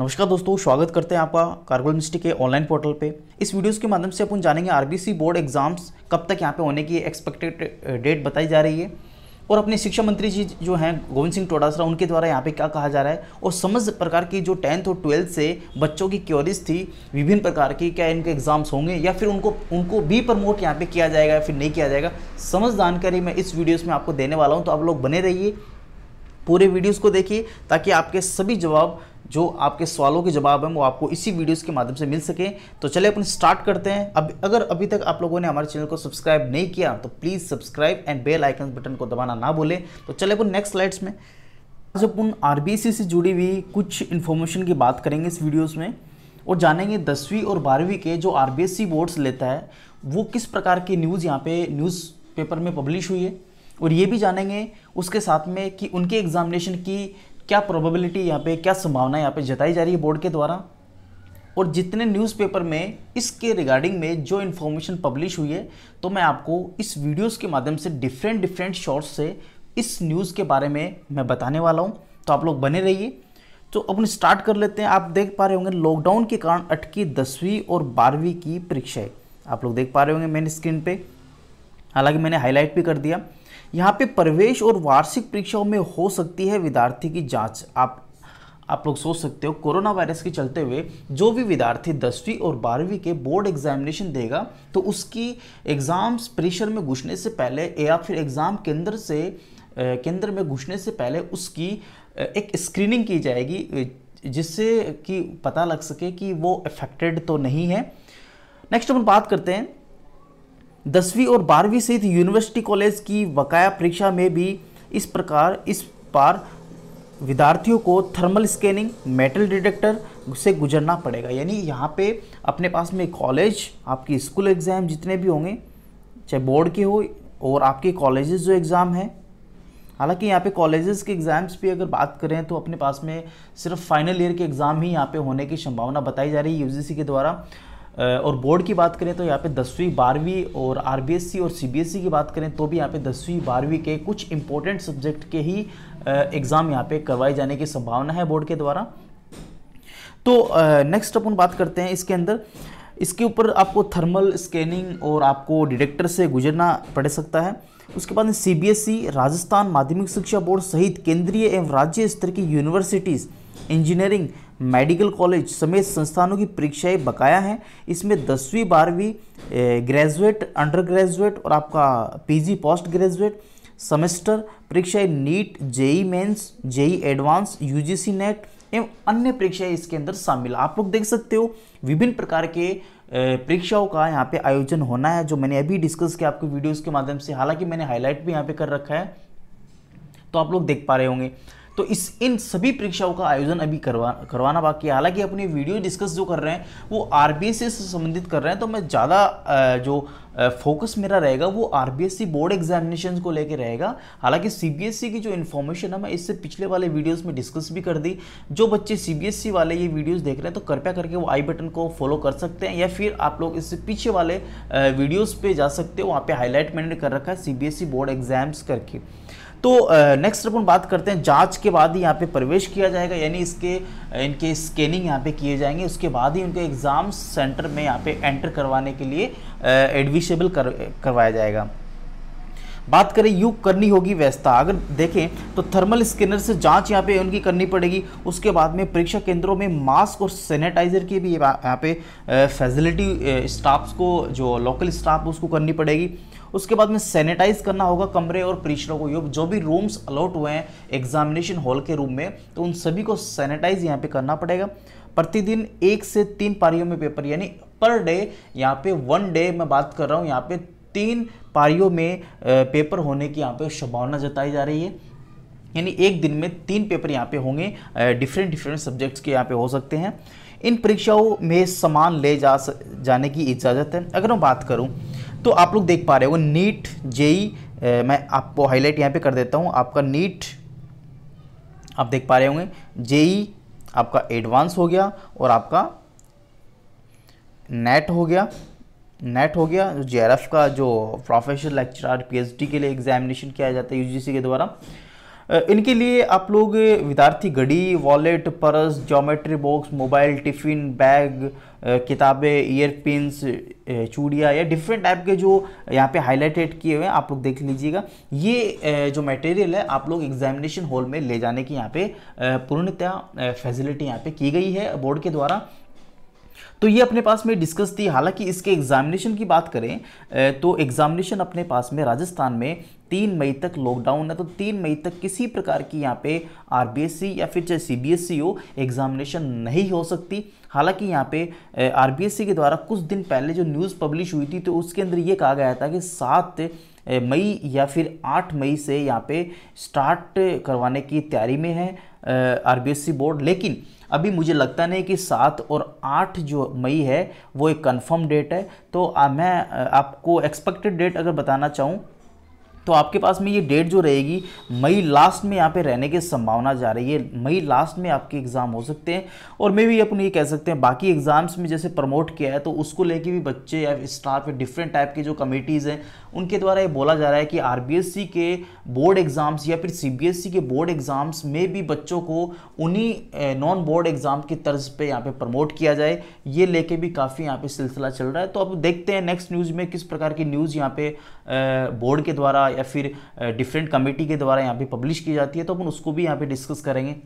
नमस्कार दोस्तों, स्वागत करते हैं आपका कारगुल मिस्टी के ऑनलाइन पोर्टल पे। इस वीडियोस के माध्यम से अपन जानेंगे आरबीसी बोर्ड एग्जाम्स कब तक यहाँ पे होने की एक्सपेक्टेड डेट बताई जा रही है और अपने शिक्षा मंत्री जी जो हैं गोविंद सिंह डोटासरा उनके द्वारा यहाँ पे क्या कहा जा रहा है और समस्त प्रकार की जो 10th और 12th से बच्चों की क्यूरीज थी विभिन्न प्रकार की, क्या इनके एग्जाम्स होंगे या फिर उनको भी प्रमोट यहाँ पे किया जाएगा या फिर नहीं किया जाएगा, समस्त जानकारी मैं इस वीडियोज़ में आपको देने वाला हूँ। तो आप लोग बने रहिए, पूरे वीडियोज़ को देखिए ताकि आपके सभी जवाब जो आपके सवालों के जवाब हैं वो आपको इसी वीडियोस के माध्यम से मिल सके। तो चलिए अपन स्टार्ट करते हैं। अगर अभी तक आप लोगों ने हमारे चैनल को सब्सक्राइब नहीं किया तो please subscribe and bell icon button को दबाना ना भूलें। तो चलिए अपन नेक्स्ट स्लाइड्स में आज अपन आरबीसी से जुड़ी हुई कुछ इन्फॉर्मेशन की बात करेंगे इस वीडियोज़ में और जानेंगे 10वीं और 12वीं के जो आरबीएसई बोर्ड्स लेता है वो किस प्रकार की न्यूज़ यहाँ पे न्यूज़ पेपर में पब्लिश हुई है और ये भी जानेंगे उसके साथ में कि उनके एग्जामिनेशन की क्या प्रोबेबिलिटी यहाँ पे, क्या संभावना यहाँ पे जताई जा रही है बोर्ड के द्वारा। और जितने न्यूज़पेपर में इसके रिगार्डिंग में जो इन्फॉर्मेशन पब्लिश हुई है तो मैं आपको इस वीडियोस के माध्यम से डिफरेंट शॉर्ट्स से इस न्यूज़ के बारे में मैं बताने वाला हूँ। तो आप लोग बने रहिए। तो अपन स्टार्ट कर लेते हैं। आप देख पा रहे होंगे लॉकडाउन के कारण अटकी 10वीं और 12वीं की परीक्षाएँ आप लोग देख पा रहे होंगे मेन स्क्रीन पर, हालाँकि मैंने हाईलाइट भी कर दिया। यहाँ पे प्रवेश और वार्षिक परीक्षाओं में हो सकती है विद्यार्थी की जांच। आप लोग सोच सकते हो कोरोना वायरस के चलते हुए जो भी विद्यार्थी 10वीं और 12वीं के बोर्ड एग्जामिनेशन देगा तो उसकी एग्ज़ाम्स प्रेशर में घुसने से पहले या फिर एग्ज़ाम केंद्र में घुसने से पहले उसकी एक स्क्रीनिंग की जाएगी जिससे कि पता लग सके कि वो अफेक्टेड तो नहीं है। नेक्स्ट अपन बात करते हैं 10वीं और 12वीं सहित यूनिवर्सिटी कॉलेज की बकाया परीक्षा में भी इस बार विद्यार्थियों को थर्मल स्कैनिंग मेटल डिटेक्टर से गुजरना पड़ेगा। यानी यहाँ पे अपने पास में कॉलेज, आपकी स्कूल एग्ज़ाम जितने भी होंगे चाहे बोर्ड के हो और आपके कॉलेजेस जो एग्ज़ाम हैं, हालांकि यहाँ पे कॉलेजेस के एग्ज़ाम्स भी अगर बात करें तो अपने पास में सिर्फ फाइनल ईयर के एग्ज़ाम ही यहाँ पर होने की संभावना बताई जा रही है यूजीसी के द्वारा। और बोर्ड की बात करें तो यहाँ पे 10वीं 12वीं और आरबीएसई और सीबीएसई की बात करें तो भी यहाँ पे 10वीं 12वीं के कुछ इंपॉर्टेंट सब्जेक्ट के ही एग्ज़ाम यहाँ पे करवाए जाने की संभावना है बोर्ड के द्वारा। तो नेक्स्ट अपन बात करते हैं इसके अंदर, इसके ऊपर आपको थर्मल स्कैनिंग और आपको डिटेक्टर से गुजरना पड़ सकता है। उसके बाद सीबीएसई, राजस्थान माध्यमिक शिक्षा बोर्ड सहित केंद्रीय एवं राज्य स्तर की यूनिवर्सिटीज़, इंजीनियरिंग, मेडिकल कॉलेज समेत संस्थानों की परीक्षाएं बकाया हैं। इसमें 10वीं 12वीं ग्रेजुएट, अंडर ग्रेजुएट और आपका पीजी पोस्ट ग्रेजुएट सेमेस्टर परीक्षाएं NEET, JEE mains, JEE advance, UGC NET एवं अन्य परीक्षाएं इसके अंदर शामिल। आप लोग देख सकते हो विभिन्न प्रकार के परीक्षाओं का यहाँ पे आयोजन होना है जो मैंने अभी डिस्कस किया आपके वीडियोज़ के माध्यम से, हालाँकि मैंने हाईलाइट भी यहाँ पर कर रखा है तो आप लोग देख पा रहे होंगे। तो इन सभी परीक्षाओं का आयोजन अभी करवाना बाकी है। हालांकि अपनी वीडियो डिस्कस जो कर रहे हैं वो आरबीएसई से संबंधित कर रहे हैं तो मैं ज़्यादा जो फोकस मेरा रहेगा वो आरबीएसई बोर्ड एग्जामिनेशन को लेके रहेगा। हालांकि सीबीएसई की जो इन्फॉर्मेशन है मैं इससे पिछले वाले वीडियोस में डिस्कस भी कर दी। जो बच्चे सीबीएसई वाले ये वीडियोस देख रहे हैं तो कृपया करके वो आई बटन को फॉलो कर सकते हैं या फिर आप लोग इससे पीछे वाले वीडियोज़ पर जा सकते हो, वहाँ पर हाईलाइट मैंने कर रखा है सीबीएसई बोर्ड एग्जाम्स करके। तो नेक्स्ट अपन बात करते हैं, जांच के बाद ही यहाँ पे प्रवेश किया जाएगा यानी इनके स्कैनिंग यहाँ पे किए जाएंगे, उसके बाद ही उनके एग्ज़ाम सेंटर में यहाँ पे एंटर करवाने के लिए एडमिशेबल करवाया जाएगा। बात करें करनी होगी व्यवस्था, अगर देखें तो थर्मल स्कैनर से जांच यहाँ पे उनकी करनी पड़ेगी। उसके बाद में परीक्षा केंद्रों में मास्क और सैनिटाइज़र की भी यहाँ पे फैसिलिटी स्टाफ्स को, जो लोकल स्टाफ उसको करनी पड़ेगी। उसके बाद में सैनिटाइज़ करना होगा कमरे और परीक्षाओं को, जो भी रूम्स अलॉट हुए हैं एग्जामिनेशन हॉल के रूम में तो उन सभी को सैनिटाइज़ यहाँ पे करना पड़ेगा। प्रतिदिन 1 से 3 पारियों में पेपर, यानी पर डे यहाँ पे 1 डे मैं बात कर रहा हूँ, यहाँ पे 3 पारियों में पेपर होने की यहाँ पे संभावना जताई जा रही है। यानी एक दिन में 3 पेपर यहाँ पे होंगे, डिफरेंट सब्जेक्ट्स के यहाँ पे हो सकते हैं। इन परीक्षाओं में सामान ले जाने की इजाज़त है। अगर मैं बात करूँ तो आप लोग देख पा रहे हो नीट, जेई, मैं आपको हाईलाइट यहाँ पे कर देता हूँ, आपका नीट आप देख पा रहे होंगे, जेई आपका एडवांस हो गया और आपका नेट हो गया जो जेआरएफ का जो प्रोफेशनल लेक्चरर पीएचडी के लिए एग्जामिनेशन किया जाता है यूजीसी के द्वारा। इनके लिए आप लोग विद्यार्थी घड़ी, wallet, purse, geometry box, mobile, tiffin bag, किताबें, ईयरपिन्स, चूड़िया या डिफरेंट टाइप के जो यहाँ पे हाईलाइटेड किए हुए हैं आप लोग देख लीजिएगा। ये जो मटेरियल है आप लोग एग्जामिनेशन हॉल में ले जाने की यहाँ पे पूर्णतः फैसिलिटी यहाँ पे की गई है बोर्ड के द्वारा। तो ये अपने पास में डिस्कस थी। हालांकि इसके एग्जामिनेशन की बात करें तो एग्जामिनेशन अपने पास में राजस्थान में 3 मई तक लॉकडाउन है, तो 3 मई तक किसी प्रकार की यहाँ पे आरबीएसई या फिर चाहे सीबीएसई हो एग्जामिनेशन नहीं हो सकती। हालांकि यहाँ पे आरबीएसई के द्वारा कुछ दिन पहले जो न्यूज़ पब्लिश हुई थी तो उसके अंदर ये कहा गया था कि 7 मई या फिर 8 मई से यहाँ पे स्टार्ट करवाने की तैयारी में है आरबीएसई बोर्ड, लेकिन अभी मुझे लगता नहीं कि 7 और 8 जो मई है वो एक कंफर्म डेट है। तो मैं आपको एक्सपेक्टेड डेट अगर बताना चाहूँ तो आपके पास में ये डेट जो रहेगी मई लास्ट में यहाँ पे रहने की संभावना जा रही है। मई लास्ट में आपके एग्ज़ाम हो सकते हैं और मे भी अपन ये कह सकते हैं बाकी एग्ज़ाम्स में जैसे प्रमोट किया है तो उसको लेके भी बच्चे या स्टाफ या डिफरेंट टाइप के जो कमेटीज़ हैं उनके द्वारा ये बोला जा रहा है कि आरबीएसई के बोर्ड एग्ज़ाम्स या फिर सीबीएसई के बोर्ड एग्ज़ाम्स में भी बच्चों को उन्हीं नॉन बोर्ड एग्ज़ाम की तर्ज पर यहाँ पर प्रमोट किया जाए, ये लेके भी काफ़ी यहाँ पर सिलसिला चल रहा है। तो अब देखते हैं नेक्स्ट न्यूज़ में किस प्रकार की न्यूज़ यहाँ पे बोर्ड के द्वारा या फिर डिफरेंट कमेटी के द्वारा यहाँ पे पब्लिश की जाती है तो अपन उसको भी यहाँ पे डिस्कस करेंगे।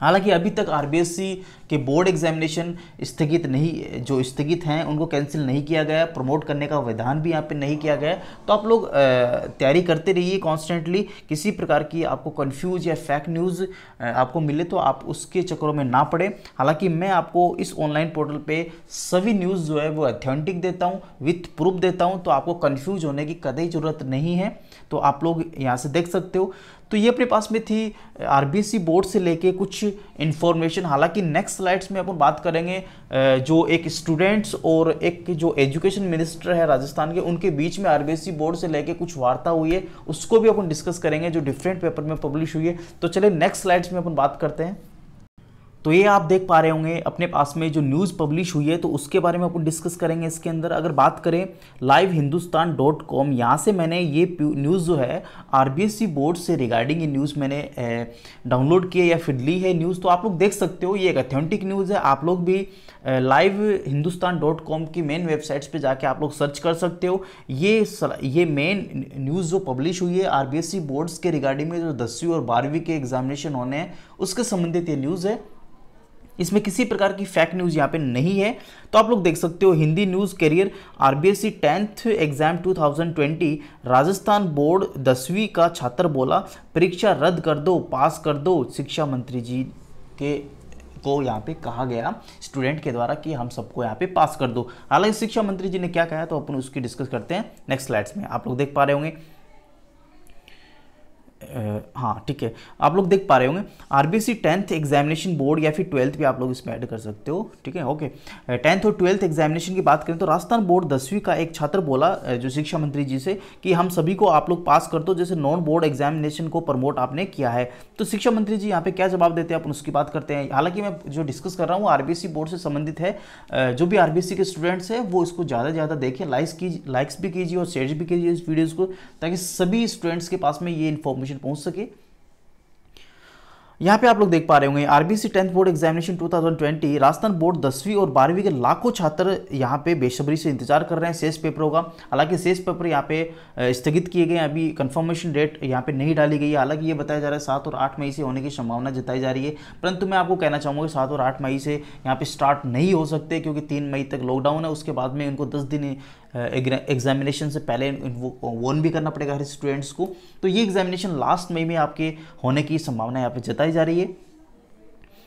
हालांकि अभी तक आरबीएसई के बोर्ड एग्जामिनेशन स्थगित नहीं, जो स्थगित हैं उनको कैंसिल नहीं किया गया, प्रमोट करने का विधान भी यहाँ पे नहीं किया गया। तो आप लोग तैयारी करते रहिए कॉन्स्टेंटली, किसी प्रकार की आपको कंफ्यूज या फेक न्यूज़ आपको मिले तो आप उसके चक्करों में ना पड़े। हालांकि मैं आपको इस ऑनलाइन पोर्टल पर सभी न्यूज़ जो है वो ऑथेंटिक देता हूँ, विथ प्रूफ देता हूँ, तो आपको कन्फ्यूज होने की कतई ज़रूरत नहीं है। तो आप लोग यहाँ से देख सकते हो। तो ये अपने पास में थी आरबीएसई बोर्ड से लेके कुछ इन्फॉर्मेशन। हालांकि नेक्स्ट स्लाइड्स में अपन बात करेंगे जो एक स्टूडेंट्स और एक जो एजुकेशन मिनिस्टर है राजस्थान के, उनके बीच में आरबीएसई बोर्ड से लेके कुछ वार्ता हुई है उसको भी अपन डिस्कस करेंगे जो डिफरेंट पेपर में पब्लिश हुई है। तो चलिए नेक्स्ट स्लाइड्स में अपन बात करते हैं। तो ये आप देख पा रहे होंगे अपने पास में जो न्यूज़ पब्लिश हुई है तो उसके बारे में अपन डिस्कस करेंगे। इसके अंदर अगर बात करें livehinduistan.com, यहाँ से मैंने ये न्यूज़ जो है आरबीएसई बोर्ड से रिगार्डिंग ये न्यूज़ मैंने डाउनलोड की है या फिर ली है न्यूज़। तो आप लोग देख सकते हो ये एक ऑथेंटिक न्यूज़ है। आप लोग भी livehinduistan.com की मेन वेबसाइट्स पर जाके आप लोग सर्च कर सकते हो। ये मेन न्यूज़ जो पब्लिश हुई है आरबीएसई बोर्ड्स के रिगार्डिंग में जो 10वीं और 12वीं के एग्जामिनेशन होने हैं उसके संबंधित ये न्यूज़ है। इसमें किसी प्रकार की फेक न्यूज़ यहाँ पे नहीं है। तो आप लोग देख सकते हो Hindi news career RBSE 10th exam 2020 Rajasthan board 10वीं का छात्र बोला परीक्षा रद्द कर दो, पास कर दो, शिक्षा मंत्री जी के को यहाँ पे कहा गया स्टूडेंट के द्वारा कि हम सबको यहाँ पे पास कर दो। हालांकि शिक्षा मंत्री जी ने क्या कहा तो अपन उसकी डिस्कस करते हैं नेक्स्ट स्लाइड्स में। आप लोग देख पा रहे होंगे, हाँ ठीक है, आप लोग देख पा रहे होंगे आरबीसी 10th एग्जामिनेशन बोर्ड या फिर 12th भी आप लोग इसमें ऐड कर सकते हो, ठीक है ओके। 10th और 12th एग्जामिनेशन की बात करें तो राजस्थान बोर्ड 10वीं का एक छात्र बोला जो शिक्षा मंत्री जी से कि हम सभी को आप लोग पास कर दो, जैसे नॉन बोर्ड एग्जामिनेशन को प्रमोट आपने किया है। तो शिक्षा मंत्री जी यहाँ पे क्या जवाब देते हैं अपन उसकी बात करते हैं। हालांकि मैं जो डिस्कस कर रहा हूँ आरबीसी बोर्ड से संबंधित है, जो भी आरबीसी के स्टूडेंट्स हैं वो इसको ज़्यादा से ज़्यादा देखिए, लाइक्स भी कीजिए और शेयर भी कीजिए इस वीडियोज़ को, ताकि सभी स्टूडेंट्स के पास में ये इन्फॉर्मेशन पहुंच सके। यहाँ पे आप लोग देख पा रहे होंगे RBSE 10th board examination 2020 Rajasthan board 10वीं और 12वीं के लाखों छात्र यहाँ पे बेसब्री से इंतजार कर रहे हैं शेष पेपरों का। हालांकि शेष पेपर यहाँ पे स्थगित किए गए, अभी कंफर्मेशन डेट यहाँ पे नहीं डाली गई है। हालांकि ये बताया जा रहा है 7 और 8 मई से होने की संभावना जताई जा रही है, परंतु मैं आपको कहना चाहूँगा कि 7 और 8 मई से यहाँ पे स्टार्ट नहीं हो सकते क्योंकि 3 मई तक लॉकडाउन है। उसके बाद में इनको 10 दिन एग्जामिनेशन से पहले वॉर्न भी करना पड़ेगा हर स्टूडेंट्स को। तो ये एग्जामिनेशन लास्ट मई में आपके होने की संभावना यहाँ पे जताई जा रही है।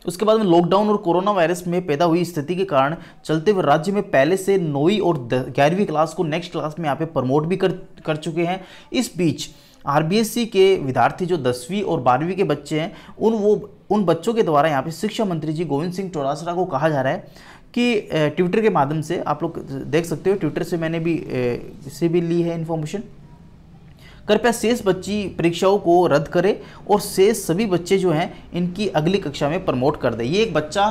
उसके बाद में लॉकडाउन और कोरोना वायरस में पैदा हुई स्थिति के कारण चलते हुए राज्य में पहले से 9वीं और 11वीं क्लास को नेक्स्ट क्लास में यहाँ पे प्रमोट भी कर चुके हैं। इस बीच आरबीएसई के विद्यार्थी जो 10वीं और 12वीं के बच्चे हैं उन बच्चों के द्वारा यहाँ पे शिक्षा मंत्री जी गोविंद सिंह डोटासरा को कहा जा रहा है कि ट्विटर के माध्यम से, आप लोग देख सकते हो ट्विटर से मैंने भी इसे भी ली है इन्फॉर्मेशन, कृपया शेष बच्ची परीक्षाओं को रद्द करें और शेष सभी बच्चे जो हैं इनकी अगली कक्षा में प्रमोट कर दें। ये एक बच्चा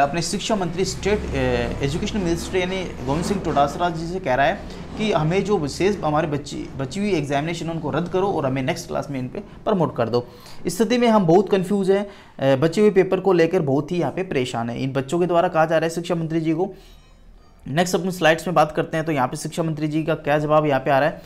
अपने शिक्षा मंत्री स्टेट एजुकेशन मिनिस्टर यानी गोविंद सिंह डोटासरा जी से कह रहा है कि हमें जो शेष हमारे बची हुई एग्जामिनेशन उनको रद्द करो और हमें नेक्स्ट क्लास में इन पर प्रमोट कर दो। इस स्थिति में हम बहुत कंफ्यूज हैं, बचे हुए पेपर को लेकर बहुत ही यहाँ पे परेशान है। इन बच्चों के द्वारा कहा जा रहा है शिक्षा मंत्री जी को। नेक्स्ट अपनी स्लाइड्स में बात करते हैं तो यहाँ पे शिक्षा मंत्री जी का क्या जवाब यहाँ पे आ रहा है।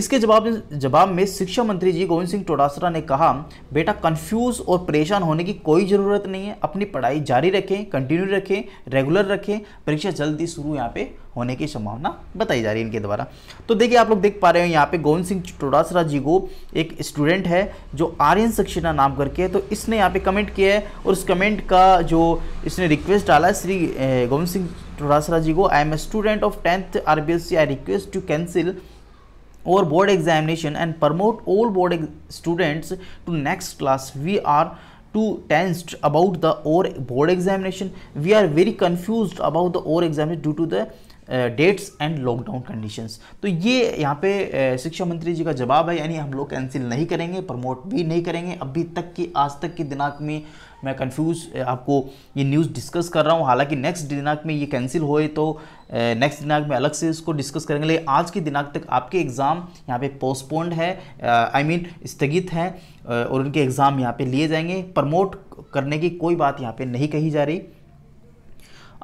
इसके जवाब में शिक्षा मंत्री जी गोविंद सिंह डोटासरा ने कहा, बेटा कंफ्यूज और परेशान होने की कोई ज़रूरत नहीं है, अपनी पढ़ाई जारी रखें, कंटिन्यू रखें, रेगुलर रखें, परीक्षा जल्दी शुरू यहाँ पे होने की संभावना बताई जा रही है इनके द्वारा। तो देखिए आप लोग देख पा रहे हो यहाँ पे गोविंद सिंह डोटासरा जी को एक स्टूडेंट है जो आर्यन सक्सेना नाम करके है, तो इसने यहाँ पे कमेंट किया है और उस कमेंट का जो इसने रिक्वेस्ट डाला है श्री गोविंद सिंह डोटासरा जी को, I am a student of 10th RBSE, I request to cancel और board examination and promote all board students to next class. We are too tensed about the board examination. We are very confused about the board examination due to the dates and lockdown conditions. तो ये यहाँ पे शिक्षा मंत्री जी का जवाब है, यानी हम लोग कैंसिल नहीं करेंगे, प्रमोट भी नहीं करेंगे। अभी तक की आज तक के दिनांक में मैं कंफ्यूज आपको ये न्यूज़ डिस्कस कर रहा हूँ, हालांकि नेक्स्ट दिनांक में ये कैंसिल होए तो नेक्स्ट दिनांक में अलग से इसको डिस्कस करेंगे, लेकिन आज के दिनांक तक आपके एग्ज़ाम यहाँ पे पोस्टपोन्ड है, आई मीन स्थगित है और उनके एग्ज़ाम यहाँ पे लिए जाएंगे। प्रमोट करने की कोई बात यहाँ पे नहीं कही जा रही।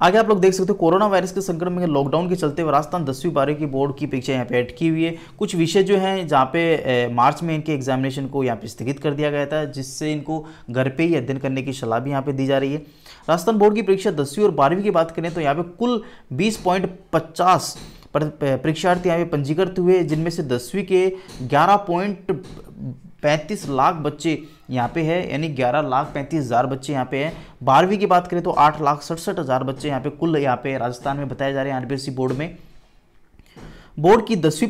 आगे आप लोग देख सकते हो, कोरोना वायरस के संक्रमण में लॉकडाउन के चलते राजस्थान 10वीं 12वीं की बोर्ड की परीक्षा यहाँ पे अटकी हुई है। कुछ विषय जो हैं जहाँ पे मार्च में इनके एग्जामिनेशन को यहाँ पे स्थगित कर दिया गया था, जिससे इनको घर पे ही अध्ययन करने की सलाह भी यहाँ पे दी जा रही है। राजस्थान बोर्ड की परीक्षा 10वीं और 12वीं की बात करें तो यहाँ पे कुल 20.50 परीक्षार्थी यहाँ पे पंजीकृत हुए, जिनमें से 10वीं के 11.35 लाख बच्चे यहाँ पे है, यानी 11,35,000 बच्चे यहाँ पे हैं। 12वीं की बात करें तो 8,67,000 बच्चे यहाँ पे कुल यहाँ पे राजस्थान में बताए जा रहे हैं आरबीएसई बोर्ड में। बोर्ड की 10वीं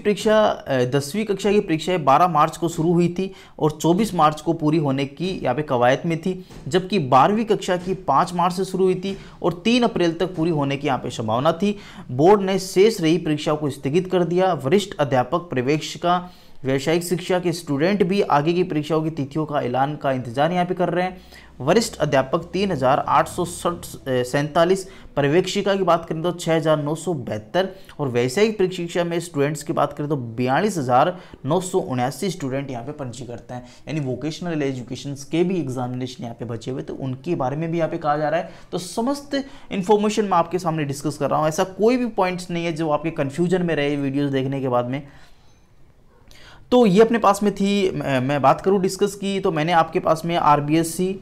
कक्षा की परीक्षाएं 12 मार्च को शुरू हुई थी और 24 मार्च को पूरी होने की यहाँ पे कवायद में थी, जबकि 12वीं कक्षा की 5 मार्च से शुरू हुई थी और 3 अप्रैल तक पूरी होने की यहाँ पे संभावना थी। बोर्ड ने शेष रही परीक्षाओं को स्थगित कर दिया। वरिष्ठ अध्यापक, पर्यवेक्षिका, व्यावसायिक शिक्षा के स्टूडेंट भी आगे की परीक्षाओं की तिथियों का ऐलान का इंतजार यहाँ पे कर रहे हैं। वरिष्ठ अध्यापक 3,847, पर्यवेक्षिका की बात करें तो 6,972 और व्यावसायिक परीक्षा में स्टूडेंट्स की बात करें तो 42,979 स्टूडेंट यहाँ पे पंजीकृत हैं, यानी वोकेशनल एजुकेशन के भी एग्जामिनेशन यहाँ पे बचे हुए, तो उनके बारे में भी यहाँ पे कहा जा रहा है। तो समस्त इन्फॉर्मेशन मैं आपके सामने डिस्कस कर रहा हूँ, ऐसा कोई भी पॉइंट्स नहीं है जो आपके कन्फ्यूजन में रहे वीडियोज़ देखने के बाद में। तो ये अपने पास में थी, मैं बात करूँ डिस्कस की तो मैंने आपके पास में आरबीएसई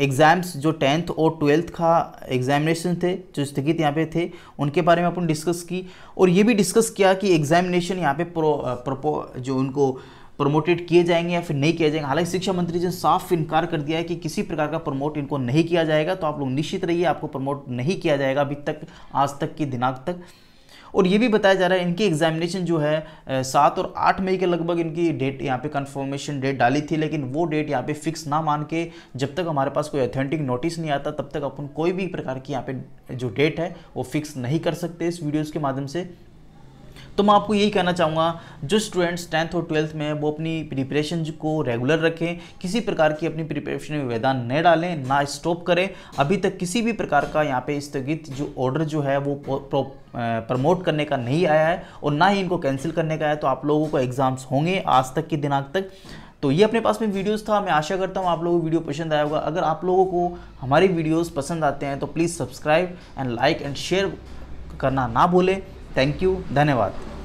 एग्ज़ाम्स जो 10th और 12th का एग्जामिनेशन थे जो स्थगित यहाँ पे थे उनके बारे में अपन डिस्कस की, और ये भी डिस्कस किया कि एग्जामिनेशन यहाँ पे जो उनको प्रमोटेड किए जाएंगे या फिर नहीं किए जाएंगे। हालांकि शिक्षा मंत्री जी ने साफ इनकार कर दिया है कि किसी प्रकार का प्रमोट इनको नहीं किया जाएगा, तो आप लोग निश्चित रहिए, आपको प्रमोट नहीं किया जाएगा अभी तक आज तक के दिनांक तक। और ये भी बताया जा रहा है इनकी एग्जामिनेशन जो है 7 और 8 मई के लगभग इनकी डेट यहाँ पे कंफर्मेशन डेट डाली थी, लेकिन वो डेट यहाँ पे फिक्स ना मान के जब तक हमारे पास कोई ऑथेंटिक नोटिस नहीं आता तब तक अपन कोई भी प्रकार की यहाँ पे जो डेट है वो फिक्स नहीं कर सकते इस वीडियोज़ के माध्यम से। तो मैं आपको यही कहना चाहूँगा, जो स्टूडेंट्स 10th और 12th में वो अपनी प्रिपरेशन को रेगुलर रखें, किसी प्रकार की अपनी प्रिपरेशन में व्यवधान न डालें, ना स्टॉप करें। अभी तक किसी भी प्रकार का यहाँ पे स्थगित जो ऑर्डर जो है वो प्रमोट करने का नहीं आया है और ना ही इनको कैंसिल करने का है, तो आप लोगों को एग्ज़ाम्स होंगे आज तक के दिनांक तक। तो ये अपने पास में वीडियोस था, मैं आशा करता हूँ आप लोगों को वीडियो पसंद आया होगा। अगर आप लोगों को हमारे वीडियोज़ पसंद आते हैं तो please subscribe and like and share करना ना भूलें। थैंक यू, धन्यवाद।